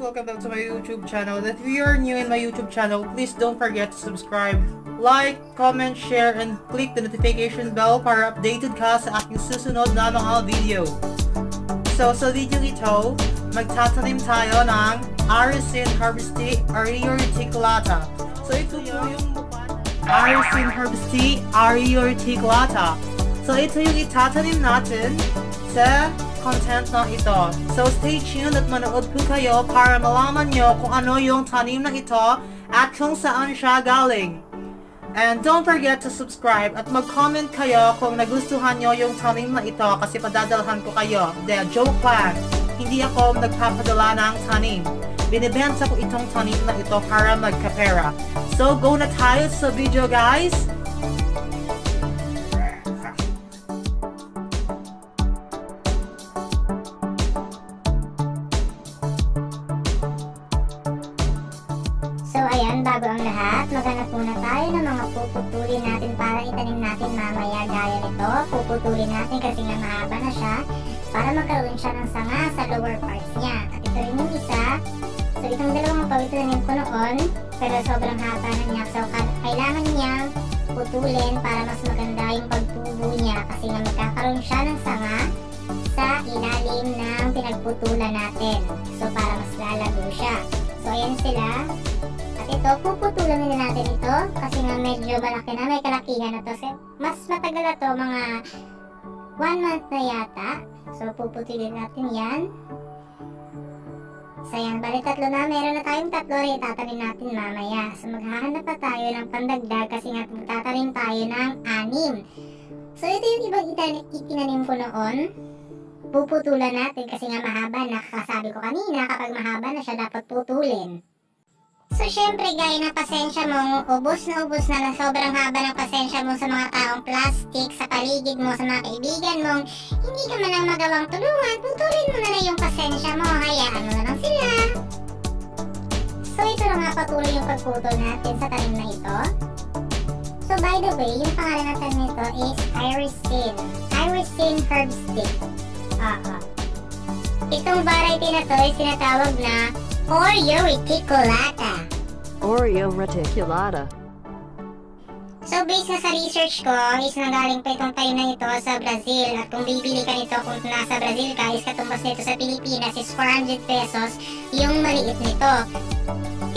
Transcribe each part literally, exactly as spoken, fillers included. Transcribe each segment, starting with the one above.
Welcome back to my YouTube channel. If you are new in my YouTube channel, please don't forget to subscribe, like, comment, share, and click the notification bell para updated ka sa aking susunod na mga video. So sa video ito, magtatanim tayo ng Iresine herbstii aureoreticulata. So ito yung Iresine herbstii aureoreticulata. So ito yung itatanim natin sa content na ito. So stay tuned at manood po kayo para malaman nyo kung ano yung tanim na ito at kung saan siya galing. And don't forget to subscribe at mag-comment kayo kung nagustuhan nyo yung tanim na ito kasi padadalhan ko kayo. De, joke lang. Hindi ako nagpapadala ng tanim. Binibenta ko itong tanim na ito para magkapera. So go na tayo sa video, guys! Bago ang lahat, maghanap muna tayo ng mga puputulin natin para itanim natin mamaya gaya nito. Puputulin natin kasi nga mahaba na siya para magkaroon siya ng sanga sa lower parts niya. At ito rin yung isa. So itong dalawang pawitunin ko noon pero sobrang haba na niya. So kailangan niyang putulin para mas maganda yung pagtubo niya kasi nga magkakaroon siya ng sanga sa ilalim ng pinagputulan natin. So para mas lalago siya. So ayan sila. Ito, puputulan na natin ito kasi nga medyo malaki na, may kalakihan na to. So, mas matagal na to, mga one month na yata. So, puputulin natin yan. So, yan, bali tatlo na. Meron na tayong tatlo rin, itatanim natin mamaya. So, maghahanap pa tayo ng pandagdag kasi nga magtatanim tayo ng anim. So, ito yung ibang itinanim ko noon. Puputulan natin kasi nga mahaba na. Kasabi ko kanina, kapag mahaba na siya, dapat putulin. So syempre gaya na pasensya mo, ubos na ubos na na sobrang haba ng pasensya mo sa mga taong plastic, sa paligid mo, sa mga kaibigan mong hindi ka man lang magawang tulungan, putulin mo na na yung pasensya mo, hayaan mo na lang sila. So ito na nga, patuloy yung pagputol natin sa tanim na ito. So by the way, yung pangalan natin nito is Iresine, Iresine herbstii. Oo. Itong variety na to ay sinatawag na Aureoreticulata. Aureoreticulata. So based na sa research ko, is nanggaling pa itong tanim na ito sa Brazil. At kung bibili ka nito kung nasa Brazil ka, is katumbas nito sa Pilipinas is four hundred pesos yung maliit nito.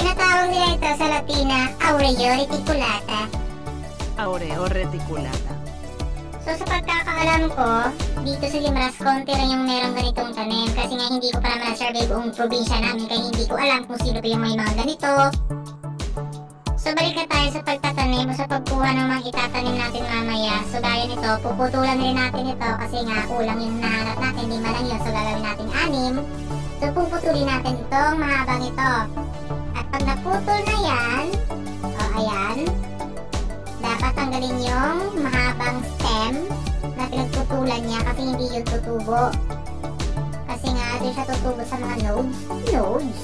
Tinatawag nila ito sa Latina, Aureoreticulata. Aureoreticulata. So sa pagkakaalam ko, dito sa Guimaras, konti rin yung merong ganitong tanim. Kasi nga hindi ko pa naman na-survey buong probinsya namin kaya hindi ko alam kung sino pa yung may mga ganito. So balik na tayo sa pagtatanim o sa pagkuha ng mga itatanim natin mamaya. So gaya nito, puputulan rin natin ito kasi nga kulang yung nahanap natin, di malang yun. So gagawin natin anim. So puputulin natin itong mahabang ito. At pag naputol na yan, o ayan, dapat tanggalin yung mahabang stem na pinagputulan niya kasi hindi yun tutubo. Kasi nga doon siya tutubo sa mga nodes. Nodes.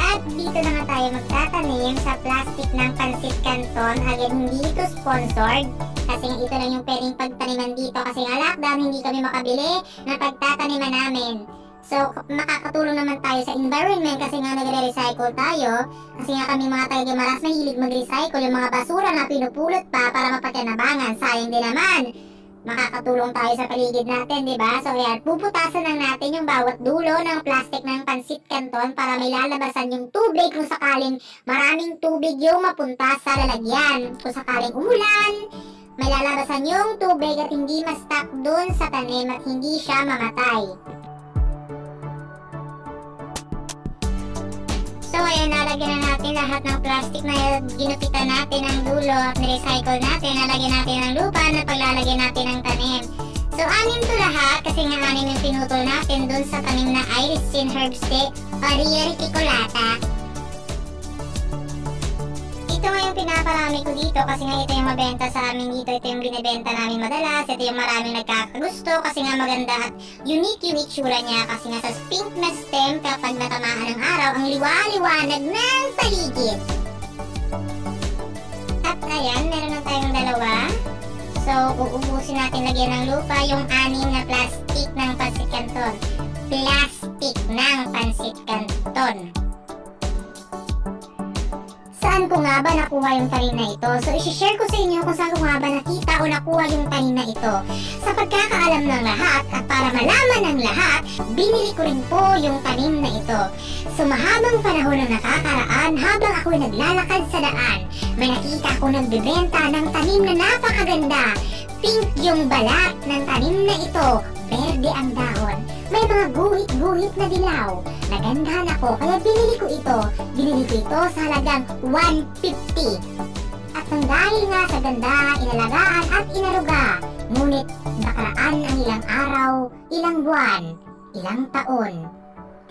At dito na nga tayo magtatanim sa plastic ng Pansit Canton. Again, hindi ito sponsored. Kasi nga ito lang yung pwedeng pagtaniman dito. Kasi nga lockdown, hindi kami makabili na pagtataniman namin. So, makakatulong naman tayo sa environment kasi nga nagre-recycle tayo. Kasi nga kami mga tayo Guimaras mahilig mag-recycle yung mga basura na pinupulot pa para mapakinabangan. Sayang din naman. Makakatulong tayo sa paligid natin, di ba? So, ayan, puputasan lang natin yung bawat dulo ng plastic ng Pansit Canton para may lalabasan yung tubig kung sakaling maraming tubig yung mapunta sa lalagyan. Kung sakaling umulan, may lalabasan yung tubig at hindi ma-stuck dun sa tanim at hindi siya mamatay. So ayan, nalagyan na natin lahat ng plastic na ginupitan natin ng dulo at nirecycle natin. Nalagyan natin ng lupa na paglalagyan natin ng tanim. So anim to lahat kasi nga anim yung pinutol natin dun sa tanim na Iresine herbstii aureoreticulata. ito nga yung pinapalami ko dito kasi nga ito yung mabenta sa amin dito. Ito yung binibenta namin madalas. Ito yung maraming nagkakagusto kasi nga maganda at unique unique sura niya. Kasi nga sa pink na stem kapag natamaan ng araw, ang liwa-liwanag ng paligid. At ayan, meron na tayong dalawa. So, uubusin natin lagyan ng lupa yung anim na plastic ng Pansit Canton. Plastic ng Pansit Canton. Saan ko nga ba nakuha yung tanim na ito? So, isishare ko sa inyo kung saan ko nga ba nakita o nakuha yung tanim na ito. Sa pagkakaalam ng lahat at para malaman ng lahat, binili ko rin po yung tanim na ito. So, mahabang panahon na nakakaraan, habang ako'y naglalakad sa daan, may nakita akong nagbebenta ng tanim na napakaganda. Pink yung balat ng tanim na ito, verde ang dahon. May mga guhit-guhit na dilaw. Nagandahan ako kaya binili ko ito. Binili ko ito sa halagang one fifty. At nang dahil nga sa ganda, inalagaan at inaruga. Ngunit nakaraan ang ilang araw, ilang buwan, ilang taon.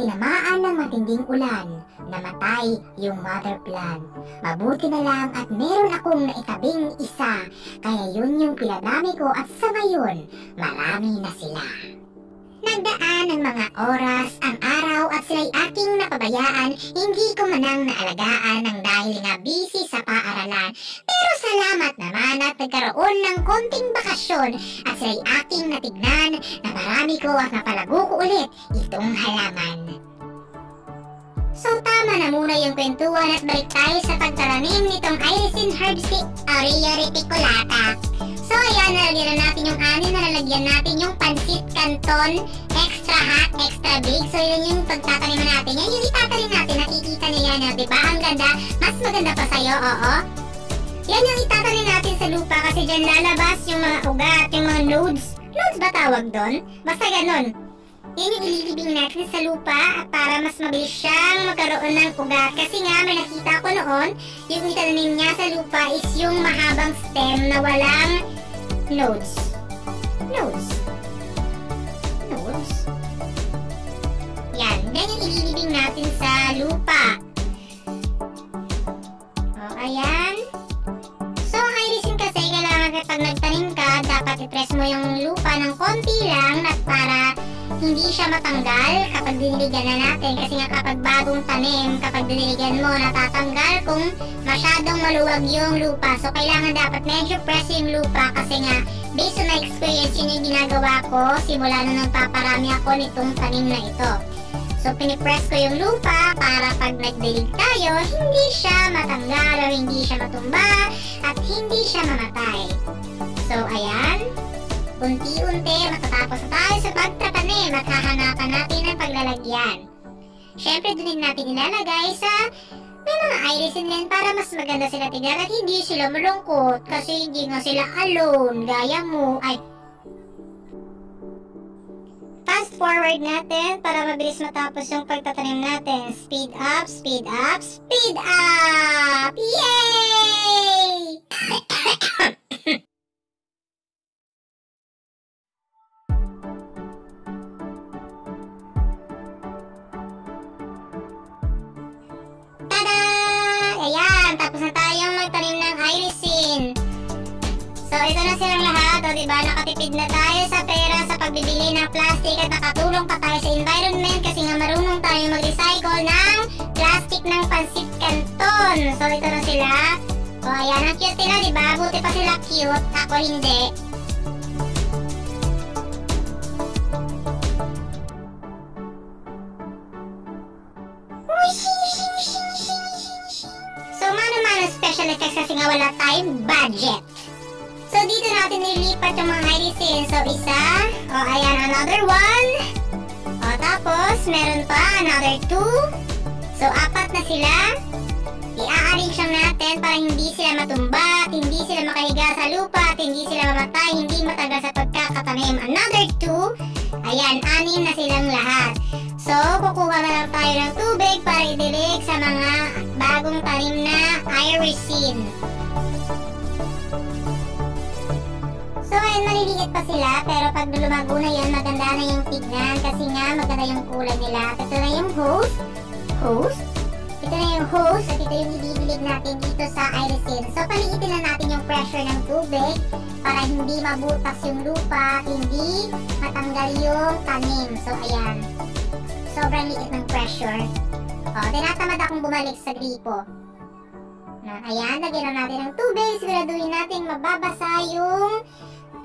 Tinamaan ng matinding ulan. Namatay yung mother plant. Mabuti na lang at meron akong naitabing isa. Kaya yun yung pinadami ko at sa ngayon, marami na sila. Nagdaan ng mga oras, ang araw at sila'y aking napabayaan. Hindi ko manang naalagaan ng dahil nga busy sa paaralan. Pero salamat naman at nagkaroon ng konting bakasyon. At sila'y aking natignan na marami ko at napalago ko ulit itong halaman. So tama na muna yung kwentuhan at balik tayo sa pagtaranim nitong Iresine herbstii aureoreticulata. So ayan, nalagyan na natin yung anin, nalagyan natin yung Pansit Canton, extra hot, extra big. So yun yung pagtataniman natin. Yan yung itatanim natin, nakikita niya yan, diba? Ang ganda, mas maganda pa sa'yo, oo. Yan yung itatanim natin sa lupa kasi dyan lalabas yung mga ugat, yung mga nodes. Nodes ba tawag doon? Basta ganun. Yan yung ililibing natin sa lupa at para mas mabilis siyang magkaroon ng ugat. Kasi nga may nakita ko noon, yung itatanim niya sa lupa is yung mahabang stem na walang nodes. Nodes. Nodes. Yan. Yan yung ililibing natin sa lupa. O, ayan. So, ang Iresine kasi kailangan kapag nagtanim ka, dapat i-press mo yung lupa ng konti lang at para hindi siya matanggal kapag diniligan na natin. Kasi nga kapag bagong tanim, kapag diniligan mo, natatanggal kung masyadong maluwag yung lupa. So, kailangan dapat medyo press yung lupa kasi nga based on my experience, yun yung ginagawa ko simula nung nagpaparami ako nitong tanim na ito. So, pinipress ko yung lupa para pag nagdilig tayo, hindi siya matanggal o hindi siya matumba at hindi siya mamatay. So, ayan. Unti-unti, matatapos tayo sa pagtatanim at hahanapan natin ang paglalagyan. Siyempre, dun din natin ilalagay sa may mga Iresine din para mas maganda sila tignan at hindi sila malungkot kasi hindi nga sila alone, gaya mo. Ay, fast forward natin para mabilis matapos yung pagtatanim natin. Speed up, speed up, speed up! Yay! Tapos na tayong magtanim ng Iresine. So, ito na silang lahat. O, diba? Nakatipid na tayo sa pera sa pagbibili ng plastic at nakatulong pa tayo sa environment kasi nga marunong tayo mag-recycle ng plastic ng Pansit Canton. So, ito na sila. O, ayan. Ang cute sila, diba? Buti pa sila cute. Ako hindi. Kasi nga wala tayong budget. So, dito natin nilipat yung mga Iresine. So, isa. O, ayan, another one. O, tapos, meron pa, another two. So, apat na sila. I-arrange lang natin para hindi sila matumba, hindi sila makahiga sa lupa, hindi sila mamatay, hindi matagal sa pagkakatanim. Another two. Ayan, anim na silang lahat. So, kukuha na lang tayo ng tubig para idilig sa mga bagong tanim na Iresine. So, ayun, maliliit pa sila pero pag lumago na yan, maganda na yung tignan kasi nga maganda yung kulay nila. Ito na yung host. Host? Ito na yung hose at ito yung ibibilig natin dito sa Iresine. So paliitin na natin yung pressure ng tubig para hindi mabutas yung lupa at hindi matanggal yung tanim. So ayan, sobrang liit ng pressure. O, tinatamad akong bumalik sa gripo. Ayan, lagyan na natin ng tubig. Siguraduhin natin mababasa yung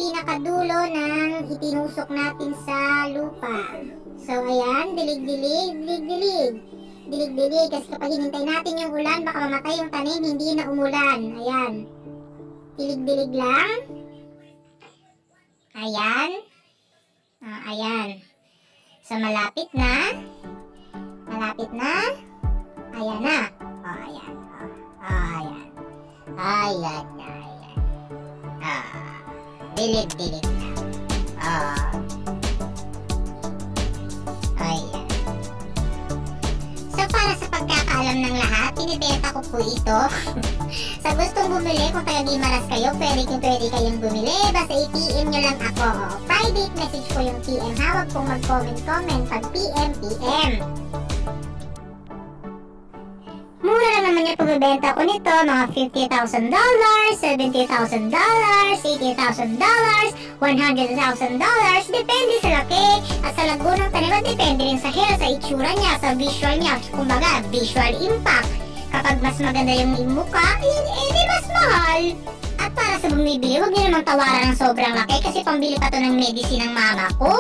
pinakadulo ng itinusok natin sa lupa. So ayan, dilig-dilig, dilig-dilig. Dilig-dilig kasi kapag hinintay natin yung ulan, baka mamatay yung tanim, hindi na umulan. Ayan. Dilig-dilig lang. Ayan. Oh, ayan. So malapit na. Malapit na. Ayan na. Oh, ayan. Ayan. Ayan na, ayan. Ah, dilig-dilig na. Ah. Ayan. So, para sa pagkakaalam ng lahat, pinibenta ko po ito. Sa gustong bumili, kung taga Guimaras kayo, pwede kung pwede kayong bumili. Basta i-P M nyo lang ako. Private message ko yung P M. Hawag kung mag-comment-comment pag P M P M. Mura na naman yung pagbibenta ko nito, mga fifty thousand dollars, seventy thousand dollars, eighty thousand dollars, one hundred thousand dollars, depende sa laki at sa lago ng tanim at depende rin sa hair, sa itsura niya, sa visual niya, kumbaga visual impact. Kapag mas maganda yung mukha, eh di mas mahal. At para sa bumibili, huwag niyo namang tawaran ng sobrang laki kasi pambili pa to ng medicine ng mama ko.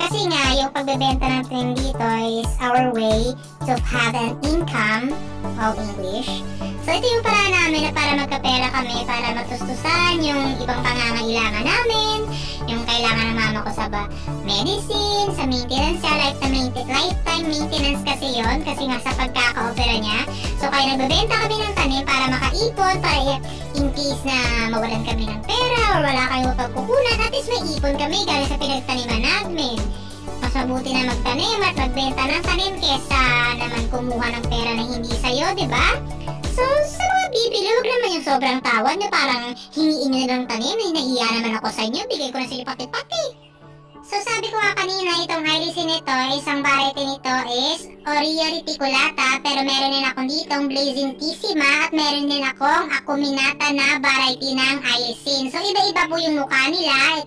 Kasi nga, yung pagbebenta natin dito is our way to have an income of English. So, ito yung paraan namin na para magkapera kami, para matustusan yung ibang pangangailangan namin, yung kailangan ng mama ko sa ba, medicine, sa maintenance, sa lifetime, lifetime maintenance kasi yon, kasi nga sa pagkakaopera niya. So, kaya nagbebenta kami ng tanim para makaipon, para in case na mawalan kami ng pera or wala kayong pagkukunan, at least may ipon kami galing sa pinagtaniman namin. Mas mabuti na magtanim at magbenta ng tanim kesa naman kumuha ng pera na hindi sa'yo, diba? So, sa mga bibili, huwag naman yung sobrang tawad na parang hingiin nyo ng tanim, nahiya naman ako sa inyo, bigay ko na silipati-pati. So, sabi ko nga kanina, itong Iresine nito, isang variety nito is aureoreticulata, pero meron din akong ditong Blazingissima at meron din akong Acuminata na variety ng Iresine. So, iba-iba po yung mukha nila.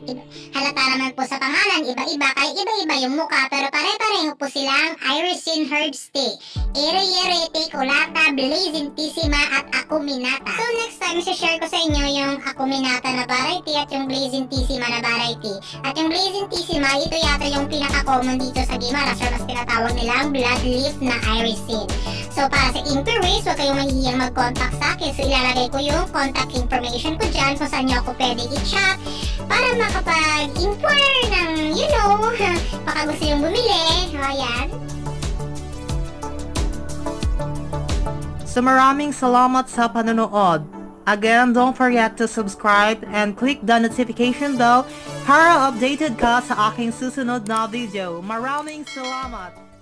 Halata naman po sa pangalan, iba-iba, kaya iba-iba yung mukha, pero pare-pareho po silang Iresine herbstii aureoreticulata, Blazingissima at Acuminata. So, next time, share ko sa inyo yung Acuminata na variety at yung Blazingissima na variety. At yung Blazingissima, ito yata yung pinaka-common dito sa Guimaras, so mas tinatawag nilang blood leaf na Iresine. So, para sa inquiries, huwag kayong mahihiyang mag-contact sa akin. So, ilalagay ko yung contact information ko dyan kung saan nyo ako pwede i-chat para makapag-inquire ng, you know, baka gusto yung bumili. O, ayan. So, maraming salamat sa panonood. Again, don't forget to subscribe and click the notification bell para updated ka sa aking susunod na video. Maraming salamat!